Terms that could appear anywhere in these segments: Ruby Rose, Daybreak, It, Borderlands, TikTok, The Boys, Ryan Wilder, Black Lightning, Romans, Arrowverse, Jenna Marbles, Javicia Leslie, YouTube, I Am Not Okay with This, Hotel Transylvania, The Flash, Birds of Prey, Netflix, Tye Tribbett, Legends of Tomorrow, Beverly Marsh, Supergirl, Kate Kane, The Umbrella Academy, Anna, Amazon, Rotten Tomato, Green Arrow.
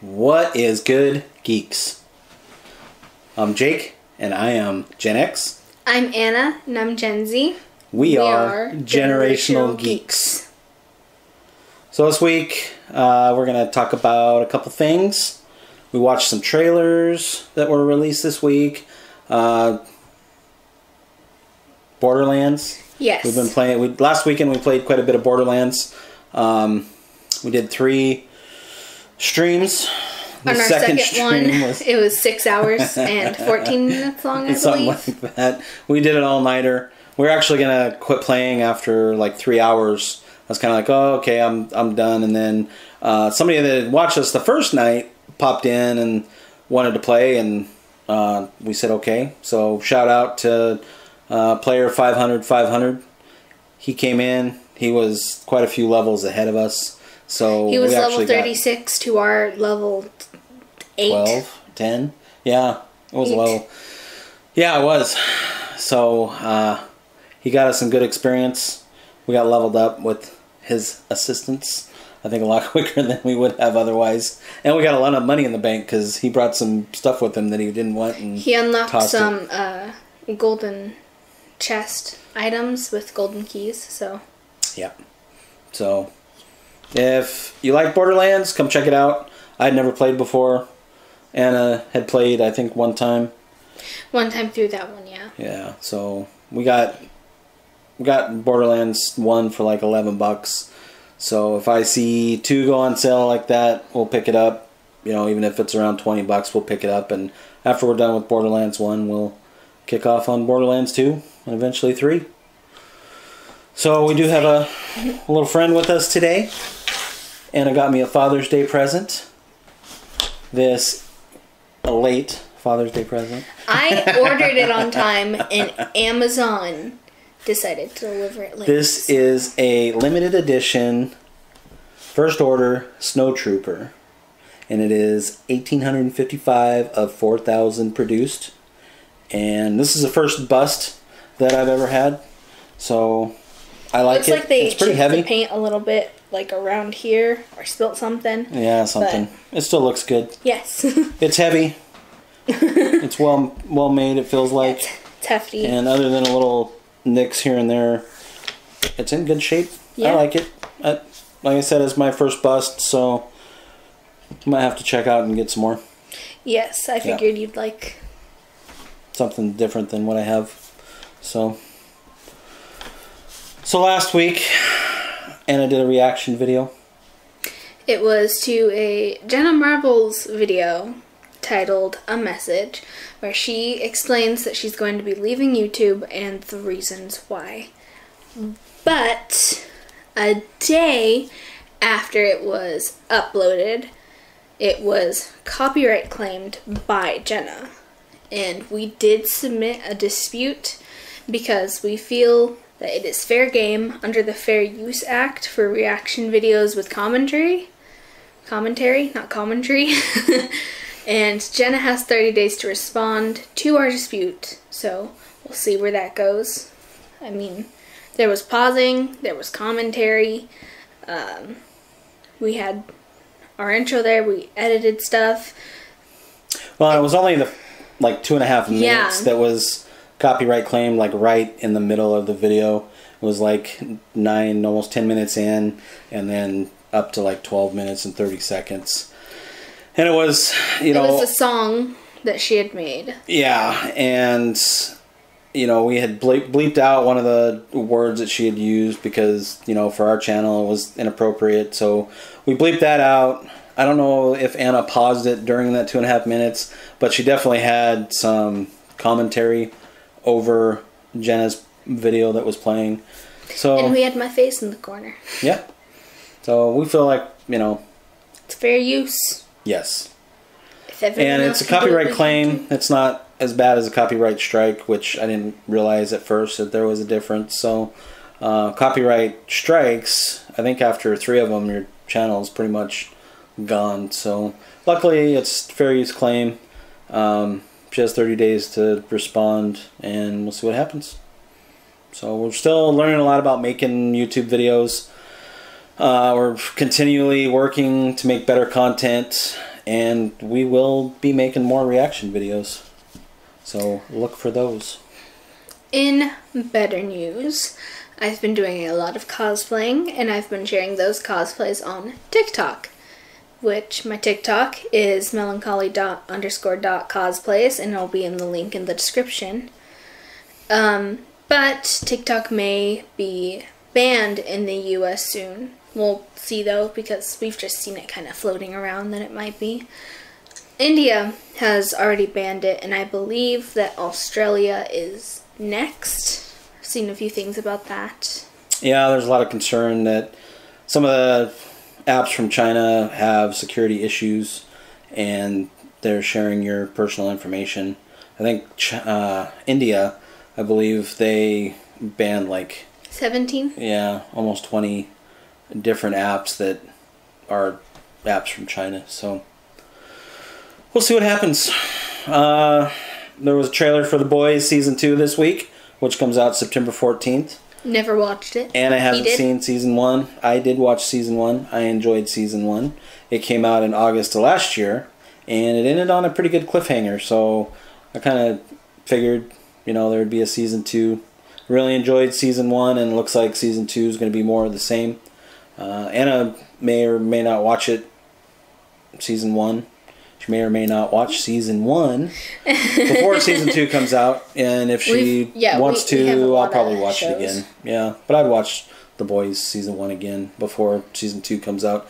What is good, geeks? I'm Jake, and I am Gen X. I'm Anna, and I'm Gen Z. We are Generational Geeks. So this week, we're going to talk about a couple things. We watched some trailers that were released this week. Borderlands. Yes. We've been playing. Last weekend we played quite a bit of Borderlands. We did 3 streams. On our second stream it was 6 hours and 14 minutes long, I believe. Something like that. We did an all-nighter. We were actually gonna quit playing after like 3 hours. I was kind of like, oh, okay, I'm done. And then somebody that had watched us the first night popped in and wanted to play, and we said okay. So shout out to player 500. He came in. He was quite a few levels ahead of us. So he was level 36 to our level 8. 12, 10. Yeah, it was low. Yeah, it was. So he got us some good experience. We got leveled up with his assistance. I think a lot quicker than we would have otherwise. And we got a lot of money in the bank because he brought some stuff with him that he didn't want. And he unlocked some golden chest items with golden keys, so... Yeah. So, if you like Borderlands, come check it out. I'd never played before. Anna had played, I think, one time. One time through that one, yeah. Yeah, so we got Borderlands 1 for like $11. So if I see 2 go on sale like that, we'll pick it up. You know, even if it's around $20, we'll pick it up. And after we're done with Borderlands 1, we'll kick off on Borderlands 2 and eventually 3. So we do have a little friend with us today. Anna got me a Father's Day present. A late Father's Day present. I ordered it on time and Amazon decided to deliver it late. This is a limited edition first order Snowtrooper, and it is 1,855 of 4,000 produced, and this is the first bust that I've ever had, so I like it. Looks like they changed the paint a little bit, like around here, or spilt something. Yeah, something. But it still looks good. Yes. It's heavy. It's well made, it feels like. It's hefty. And other than a little nicks here and there, it's in good shape. Yeah. I like it. Like I said, it's my first bust, so I might have to check out and get some more. Yes, I figured you'd like something different than what I have. So last week, Anna did a reaction video. It was to a Jenna Marbles video titled A Message, where she explains that she's going to be leaving YouTube and the reasons why. But a day after it was uploaded, it was copyright claimed by Jenna. And we did submit a dispute because we feel that it is fair game under the Fair Use Act for reaction videos with commentary. Commentary, not commentary. And Jenna has 30 days to respond to our dispute, so we'll see where that goes. I mean, there was pausing, there was commentary, we had our intro there, we edited stuff. Well, it was only the like 2.5 minutes that was copyright claimed, like right in the middle of the video. It was like 9, almost 10 minutes in, and then up to like 12 minutes and 30 seconds. And it was, it was a song that she had made. Yeah, and, you know, we had bleeped out one of the words that she had used because, you know, for our channel it was inappropriate. So we bleeped that out. I don't know if Anna paused it during that 2.5 minutes, but she definitely had some commentary over Jenna's video that was playing. And we had my face in the corner. Yeah. So we feel like, you know, it's fair use. Yes. And it's a copyright claim. It's not as bad as a copyright strike, which I didn't realize at first that there was a difference. So copyright strikes, I think after 3 of them, your channel is pretty much gone. So luckily it's fair use claim. She has 30 days to respond, and we'll see what happens. So we're still learning a lot about making YouTube videos. We're continually working to make better content, and we will be making more reaction videos, so look for those. In better news, I've been doing a lot of cosplaying, and I've been sharing those cosplays on TikTok, which my TikTok is melancholy_cosplays, and it'll be in the link in the description. But TikTok may be banned in the US soon. We'll see though, because we've just seen it kind of floating around that it might be. India has already banned it, and I believe that Australia is next. I've seen a few things about that. Yeah, there's a lot of concern that some of the apps from China have security issues, and they're sharing your personal information. I think India, I believe they banned like 17? Yeah, almost 20 different apps that are apps from China. So we'll see what happens. There was a trailer for The Boys Season 2 this week, which comes out September 14th. Never watched it. And I haven't seen Season 1. I did watch Season 1. I enjoyed Season 1. It came out in August of last year, and it ended on a pretty good cliffhanger, so I kind of figured, you know, there would be a Season 2. Really enjoyed Season 1, and it looks like Season 2 is going to be more of the same. Anna may or may not watch it, Season 1. She may or may not watch Season 1 before Season 2 comes out. And if she wants to, I'll probably watch it again. Yeah, but I'd watch The Boys Season 1 again before Season 2 comes out.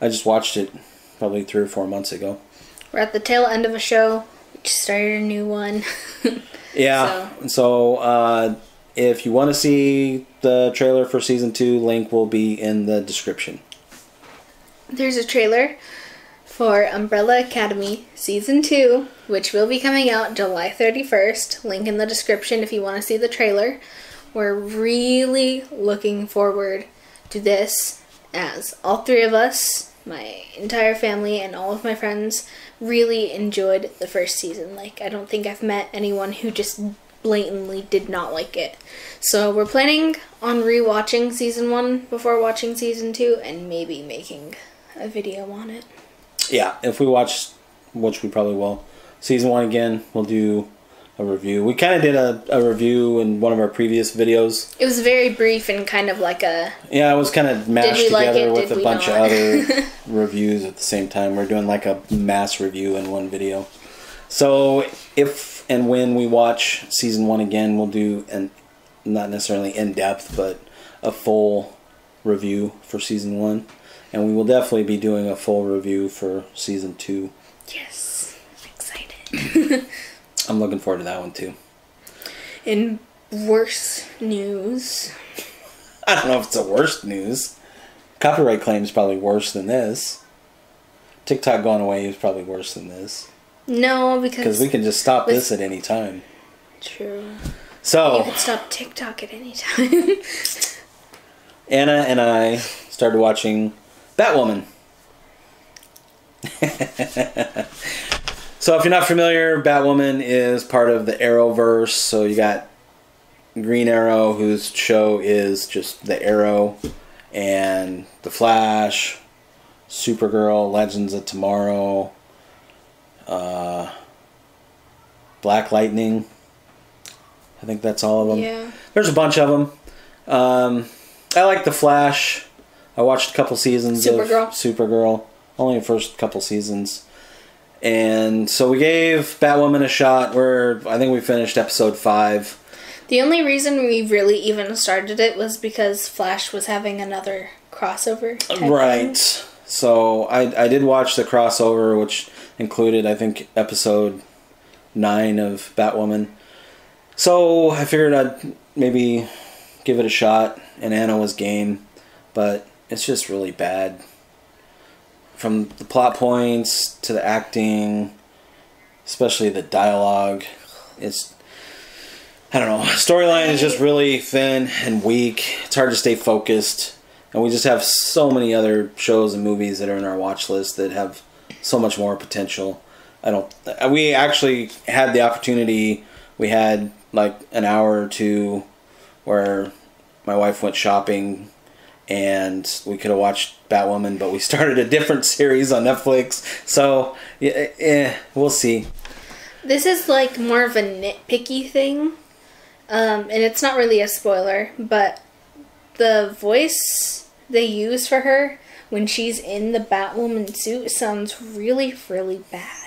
I just watched it probably 3 or 4 months ago. We're at the tail end of a show. We just started a new one. Yeah, so if you want to see the trailer for Season 2, link will be in the description. There's a trailer for Umbrella Academy Season 2, which will be coming out July 31st. Link in the description if you want to see the trailer. We're really looking forward to this, as all three of us, my entire family, and all of my friends really enjoyed the first season. Like, I don't think I've met anyone who just blatantly did not like it. So we're planning on rewatching Season 1 before watching Season 2 and maybe making a video on it. Yeah, if we watch, which we probably will, Season 1 again, we'll do a review. We kind of did a review in one of our previous videos. It was very brief and kind of like a... Yeah, it was kind of mashed together with a bunch of other reviews at the same time. We're doing like a mass review in one video. So if and when we watch Season 1 again, we'll do, and not necessarily in-depth, but a full review for Season 1. And we will definitely be doing a full review for Season 2. Yes. I'm excited. I'm looking forward to that one, too. In worse news... I don't know if it's the worst news. Copyright claim is probably worse than this. TikTok going away is probably worse than this. No, because we can just stop this at any time. True. So... You can stop TikTok at any time. Anna and I started watching... Batwoman. So if you're not familiar, Batwoman is part of the Arrowverse. So you got Green Arrow, whose show is just the Arrow, and The Flash, Supergirl, Legends of Tomorrow, Black Lightning. I think that's all of them. Yeah. There's a bunch of them. I like The Flash. I watched a couple seasons of Supergirl. Only the first couple seasons. And so we gave Batwoman a shot. I think we finished episode 5. The only reason we really even started it was because Flash was having another crossover. Right. Thing. So I did watch the crossover, which included, I think, episode 9 of Batwoman. So I figured I'd maybe give it a shot, and Anna was game. But... It's just really bad. From the plot points to the acting, especially the dialogue. It's, I don't know, storyline is just really thin and weak. It's hard to stay focused. And we just have so many other shows and movies that are in our watch list that have so much more potential. We actually had the opportunity. We had like an hour or two where my wife went shopping and we could have watched Batwoman, but we started a different series on Netflix. So, we'll see. This is like more of a nitpicky thing, and it's not really a spoiler, but the voice they use for her when she's in the Batwoman suit sounds really, really bad.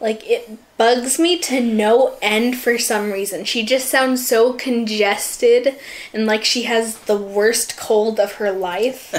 Like, it bugs me to no end for some reason. She just sounds so congested and like she has the worst cold of her life.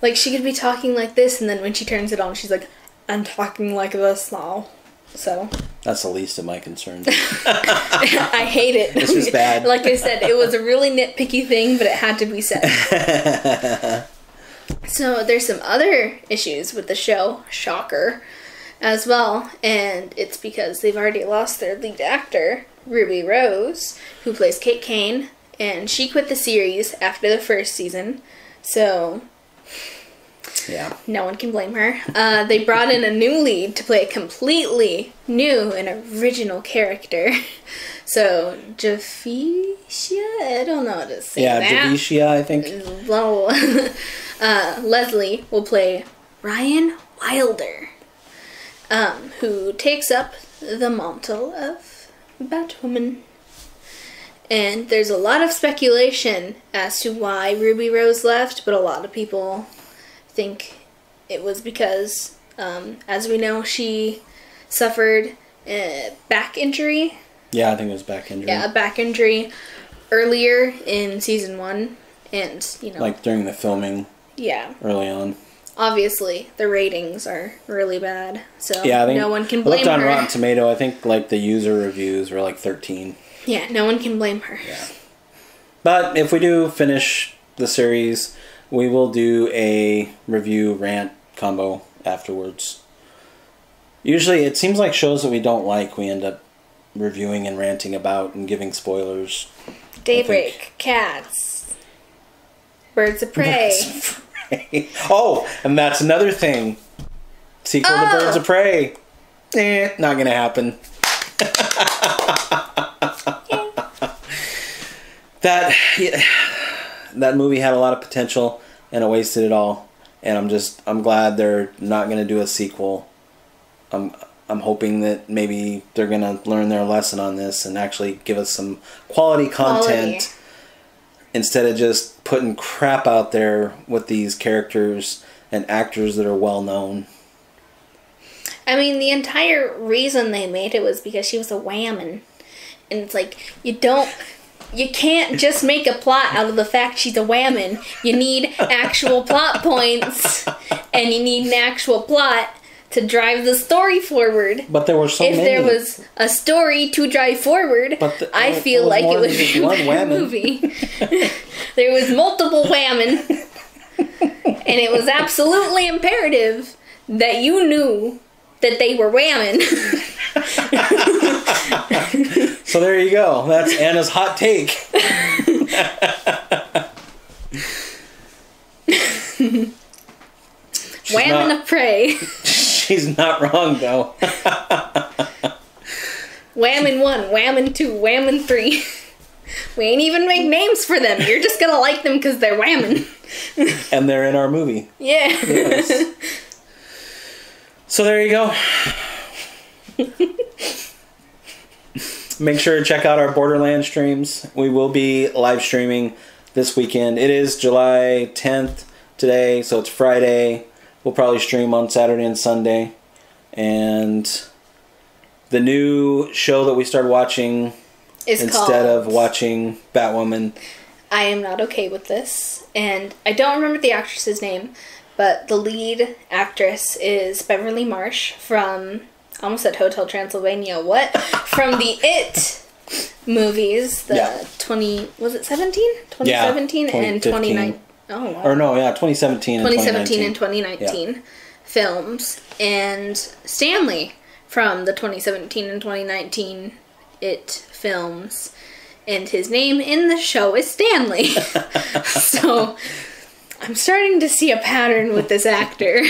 Like, she could be talking like this, and then when she turns it on, she's like, I'm talking like this now. So. That's the least of my concerns. I hate it. This is bad. Like I said, it was a really nitpicky thing, but it had to be said. So there's some other issues with the show. Shocker. As well, and it's because they've already lost their lead actor, Ruby Rose, who plays Kate Kane, and she quit the series after the first season, so yeah, no one can blame her. They brought in a new lead to play a completely new and original character, so Javicia, I don't know how to say that. Yeah, Javicia, I think. Leslie will play Ryan Wilder, who takes up the mantle of Batwoman. And there's a lot of speculation as to why Ruby Rose left, but a lot of people think it was because, as we know, she suffered a back injury. Yeah, I think it was back injury. Yeah, a back injury earlier in season 1, and, you know... like during the filming. Yeah. Early on. Obviously, the ratings are really bad, so yeah, I think no one can blame her. I looked on Rotten Tomato, I think like the user reviews were like 13. Yeah, no one can blame her. Yeah. But if we do finish the series, we will do a review rant combo afterwards. Usually, it seems like shows that we don't like, we end up reviewing and ranting about and giving spoilers. Daybreak, Cats, Birds of Prey. Oh, and that's another thing. Sequel to Birds of Prey. Not gonna happen. That movie had a lot of potential, and it wasted it all. And I'm glad they're not gonna do a sequel. I'm hoping that maybe they're gonna learn their lesson on this and actually give us some quality content. Instead of just putting crap out there with these characters and actors that are well known. I mean, the entire reason they made it was because she was a whammon. And it's like, you can't just make a plot out of the fact she's a whammon. You need actual plot points, and you need an actual plot to drive the story forward. But there were so many. If there was a story to drive forward, I feel like it would be one movie. There was multiple whammon, and it was absolutely imperative that you knew that they were whammon. So there you go. That's Anna's hot take. Whammon of prey. She's not wrong, though. Whammon 1, Whammon 2, Whammon 3. We ain't even make names for them. You're just going to like them because they're whammon. And they're in our movie. Yeah. Yes. So there you go. Make sure to check out our Borderlands streams. We will be live streaming this weekend. It is July 10th today, so it's Friday. We'll probably stream on Saturday and Sunday. And the new show that we started watching instead of watching Batwoman. I Am Not Okay with This. And I don't remember the actress's name, but the lead actress is Beverly Marsh from, I almost said Hotel Transylvania, what? From the It movies, the 2017 yeah, and 2019. Oh, wow. Or no, yeah, 2017 and 2019 films. And Stanley from the 2017 and 2019 It films. And his name in the show is Stanley. So I'm starting to see a pattern with this actor.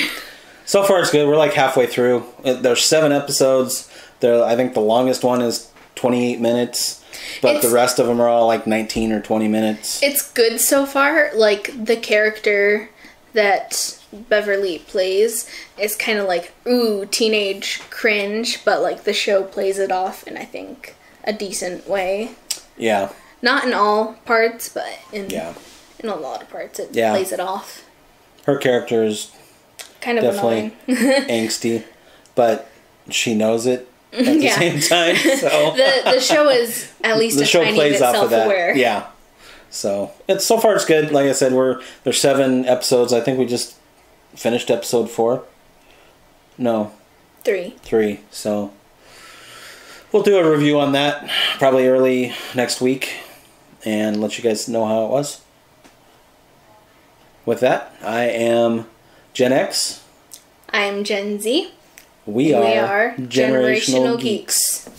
So far it's good. We're like halfway through. There's 7 episodes. I think the longest one is 28 minutes. But the rest of them are all like 19 or 20 minutes. It's good so far. Like, the character that Beverly plays is kind of like, ooh, teenage cringe, but like the show plays it off in, I think, a decent way. Yeah. Not in all parts, but in a lot of parts it plays it off. Her character is kind of definitely angsty, but she knows it at the same time. So the show is at least the show plays off of that. Yeah. So so far it's good. Like I said, there's 7 episodes. I think we just finished episode 4. No. 3. 3. So we'll do a review on that probably early next week and let you guys know how it was. With that, I am Gen X. I am Gen Z. We are Generational Geeks.